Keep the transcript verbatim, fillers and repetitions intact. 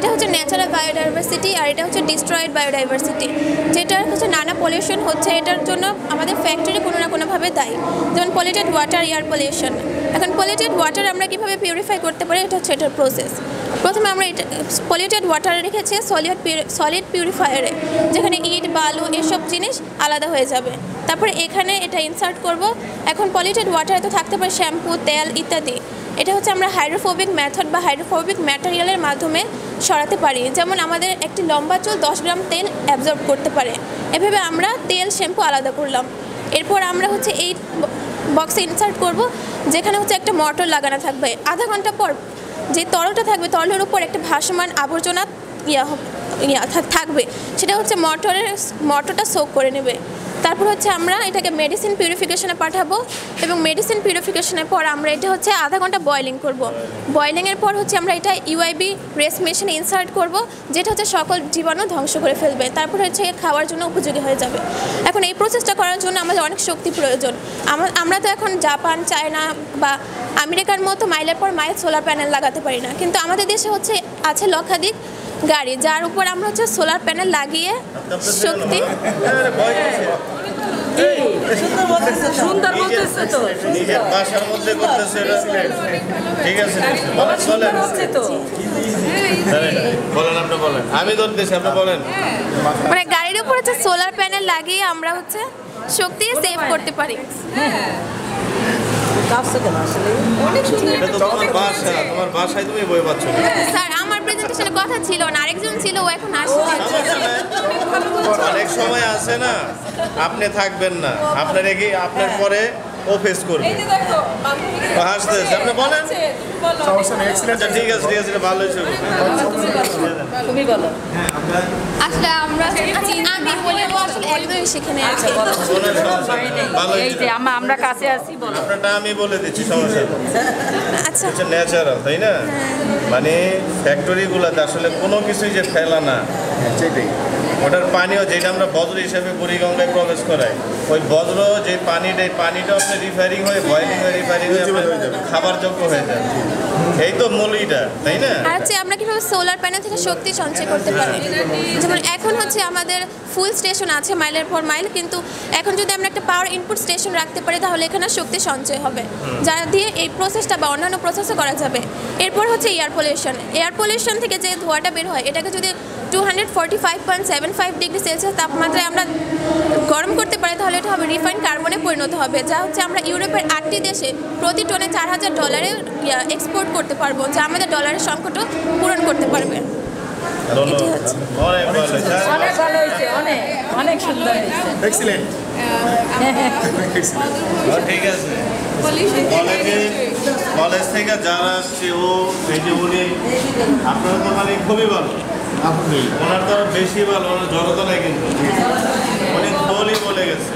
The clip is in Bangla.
এটা হচ্ছে ন্যাচারাল বায়োডাইভার্সিটি আর এটা হচ্ছে ডিস্ট্রয়েড বায়োডাইভার্সিটি। যেটা হচ্ছে নানা পলিউশন হচ্ছে, এটার জন্য আমাদের ফ্যাক্টরি কোনো না কোনোভাবে দায়ী। যেমন পলিউটেড ওয়াটার, এয়ার পলিউশন। এখন পলিউটেড ওয়াটার আমরা কীভাবে পিউরিফাই করতে পারি, এটা হচ্ছে এটার প্রসেস। প্রথমে আমরা এটা পলিউটেড ওয়াটার রেখেছি সলিড সলিড পিউরিফায়ারে, যেখানে ইট, বালু এসব জিনিস আলাদা হয়ে যাবে। তারপরে এখানে এটা ইনসার্ট করব। এখন পলিউটেড ওয়াটারে তো থাকতে পারে শ্যাম্পু, তেল ইত্যাদি। এটা হচ্ছে আমরা হাইড্রোফোবিক মেথড বা হাইড্রোফোবিক ম্যাটেরিয়ালের মাধ্যমে সরাতে পারি। যেমন আমাদের একটি লম্বা চুল দশ গ্রাম তেল অ্যাবজর্ব করতে পারে, এভাবে আমরা তেল, শ্যাম্পু আলাদা করলাম। এরপর আমরা হচ্ছে এই বক্সে ইনসার্ট করব, যেখানে হচ্ছে একটা মোটর লাগানো থাকবে। আধা ঘন্টা পর যে তরলটা থাকবে, তরলের উপর একটা ভাসমান আবর্জনা ইয়া ইয়া থাকবে, সেটা হচ্ছে মোটরের মোটরটা সোক করে নেবে। তারপর হচ্ছে আমরা এটাকে মেডিসিন পিউরিফিকেশনে পাঠাবো, এবং মেডিসিন পিউরিফিকেশনের পর আমরা এটা হচ্ছে আধা ঘন্টা বয়েলিং করব। বয়েলিংয়ের পর হচ্ছে আমরা এটা ইউআইবি রেস মেশিনে ইনসার্ট করব, যেটা হচ্ছে সকল জীবাণু ধ্বংস করে ফেলবে। তারপর হচ্ছে খাওয়ার জন্য উপযোগী হয়ে যাবে। এখন এই প্রসেসটা করার জন্য আমাদের অনেক শক্তি প্রয়োজন। আমরা তো এখন জাপান, চায়না বা আমেরিকার মতো মাইলের পর মাইল সোলার প্যানেল লাগাতে পারি না, কিন্তু আমাদের দেশে হচ্ছে আছে লক্ষাধিক গাড়ি, যার উপর আমরা হচ্ছে সোলার প্যানেল লাগিয়ে শক্তি মানে গাড়ির উপর হচ্ছে সোলার প্যানেল লাগিয়ে আমরা হচ্ছে শক্তি সেভ করতে পারি। আপনি থাকবেন না, আপনার আপনার পরে ও ফেস করবে। আমরা কাছে আছি, আমি বলে দিচ্ছি সমস্যা। আচ্ছা, ন্যাচারাল তাই না, মানে ফ্যাক্টরিগুলোতে আসলে কোনো কিছুই যে ফেলা না, সেটাই ওটার পানিও যেটা আমরা বজ্র হিসাবে বুড়িগঙ্গায় প্রবেশ করাই, ওই বজ্র যে পানিটা, এই পানিটা আপনার রিফাইরিং হয়ে বয়েলিং হয়ে রিফাইরিং হয়ে খাবার যোগ্য হয়ে যায়। এই তো মূলটা, তাই না? আচ্ছা, আমরা কিভাবে সোলার প্যানেল থেকে শক্তি সঞ্চয় করতে পারি? যেমন এখন হচ্ছে আমাদের ফুল স্টেশন আছে মাইলের পর মাইল, কিন্তু এখন যদি আমরা একটা পাওয়ার ইনপুট স্টেশন রাখতে পারি, তাহলে এখানে শক্তি সঞ্চয় হবে, যা দিয়ে এই প্রসেসটা বা অন্যান্য প্রসেসও করা যাবে। এরপর হচ্ছে এয়ার পলিউশন। এয়ার পলিউশন থেকে যে ধোঁয়াটা বের হয়, এটাকে যদি two hundred forty five point seven five degree Celsius তাপমাত্রায় আমরা গরম করতে পারি, তাহলে এটা হবে রিফাইন্ড কার্বনে পরিণত হবে, যা হচ্ছে আমরা ইউরোপের আটটি দেশে প্রতি টনে চার হাজার ডলারে এক্সপোর্ট করতে পারবো, যা আমাদের ডলারের সংকটও পূরণ করতে পারবে। কলেজ থেকে যারা আসছে, ও উনি আপনারা তো মানে খুবই ভালো, ওনার তো বেশি ভালো, ওনার জড়তা নাই, কিন্তু অনেক বলে গেছে।